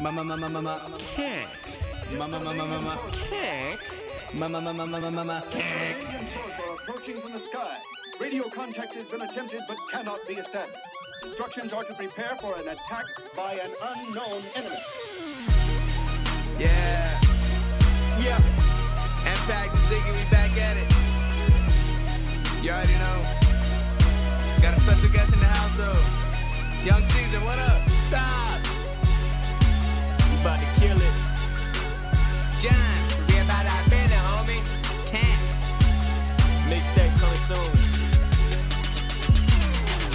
Approaching from the sky. Radio contact has been attempted but cannot be established. Instructions are to prepare for an attack by an unknown enemy. Yeah. Yeah. M-Pact Ziggy, we back at it. You already know. Got a special guest in the house though. Young Ceaser, what up? Top. We about to kill it. John. Mixtape coming soon.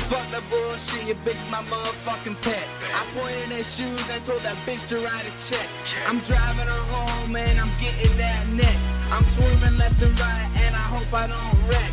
Fuck the bullshit, your bitch my motherfucking pet. I pointed at shoes and told that bitch to write a check. I'm driving her home and I'm getting that neck. I'm swimming left and right and I hope I don't wreck.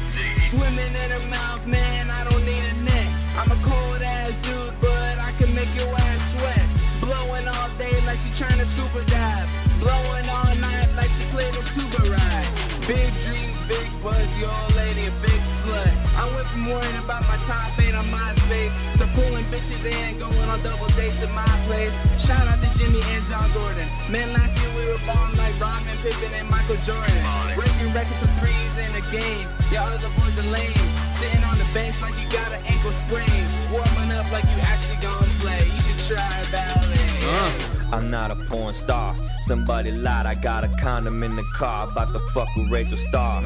Swimming in her mouth, man, I don't need a net. I'm a cold ass dude, but I can make your ass sweat. Blowing all day like she trying to super dive. Blowing all night like she played a tuba ride. Big dream. Big buzz, your old lady a big slut. I went from worrying about my top 8 on MySpace to pulling bitches and going on double dates at my place. Shout out to Jimmy and John Gordon. Man, last year we were balling like Rodman, Pippen, and Michael Jordan. Breaking records for threes in a game. Y'all other boys are lame. Sitting on the bench like you got an ankle sprain. Warming up like you actually gonna play. You should try ballet. I'm not a porn star. Somebody lied, I got a condom in the car. About to fuck with Rachel Starr.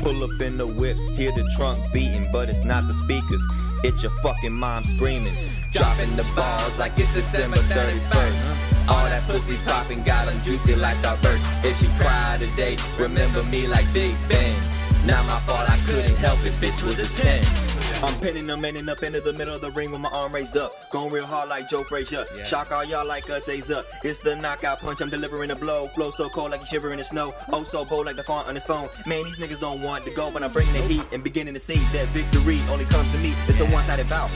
Pull up in the whip, hear the trunk beating, but it's not the speakers, it's your fucking mom screaming. Dropping the balls like it's December 31st. All that pussy popping got them juicy like starburst. If she cried today, remember me like Big Ben. Not my fault, I couldn't help it, bitch was a 10. I'm pinning them, ending up into the middle of the ring with my arm raised up. Going real hard like Joe Frazier. Yeah. Shock all y'all like a taser. It's the knockout punch, I'm delivering a blow. Flow so cold like you shiver in the snow. Oh, so bold like the font on his phone. Man, these niggas don't want to go, but I'm bringing the heat and beginning to see that victory only comes to me. It's a one-sided bout.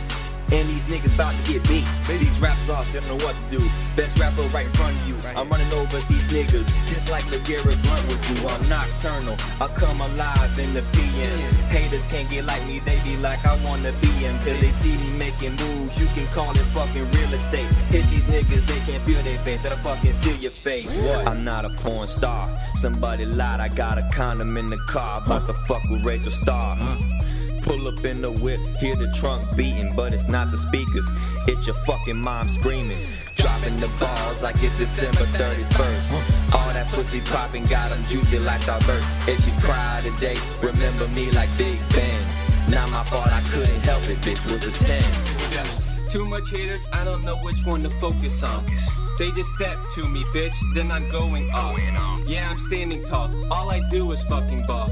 And these niggas about to get beat. These rappers lost, they don't know what to do. Best rapper right in front of you. I'm running over these niggas, just like LeGarrette Blount would do. I'm nocturnal, I come alive in the PM. Haters can't get like me, they be like I wanna be them. Cause they see me making moves, you can call it fucking real estate. Hit these niggas, they can't feel their face, that'll fucking seal your fate. I'm not a porn star, somebody lied, I got a condom in the car. About to fuck with Rachel Starr. Pull up in the whip, hear the trunk beating, but it's not the speakers, it's your fucking mom screaming. Dropping the balls like it's December 31st. All that pussy popping got them juicy like starburst. If she cried today, remember me like Big Ben. Not my fault, I couldn't help it, bitch was a 10. Too much haters, I don't know which one to focus on. They just step to me, bitch, then I'm going off. Yeah, I'm standing tall, all I do is fucking ball.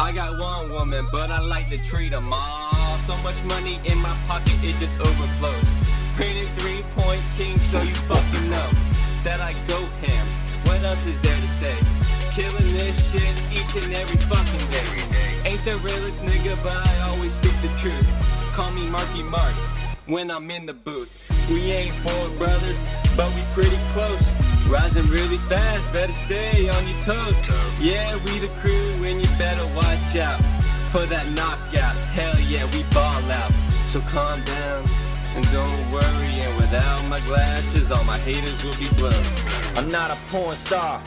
I got one woman, but I like to treat them all. So much money in my pocket, it just overflows. Created 3-point king, so you fucking know that I go ham. What else is there to say? Killing this shit each and every fucking day. Ain't the realest nigga, but I always speak the truth. Call me Marky Mark when I'm in the booth. We ain't four brothers, but we pretty close. Rising really fast, better stay on your toes. Yeah, we the crew and you better watch out for that knockout. Hell yeah, we ball out. So calm down and don't worry. And without my glasses, all my haters will be blown. I'm not a porn star.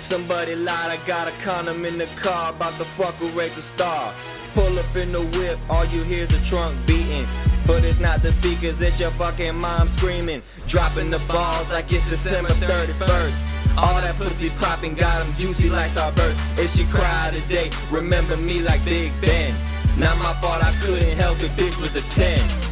Somebody lied, I got a condom in the car. About to fuck with Rachel Starr. Pull up in the whip, all you hear is a trunk beating. But it's not the speakers, it's your fucking mom screaming. Dropping the balls like it's December 31st. All that pussy popping got them juicy like starburst. If she cried today, remember me like Big Ben. Not my fault, I couldn't help it, bitch was a 10.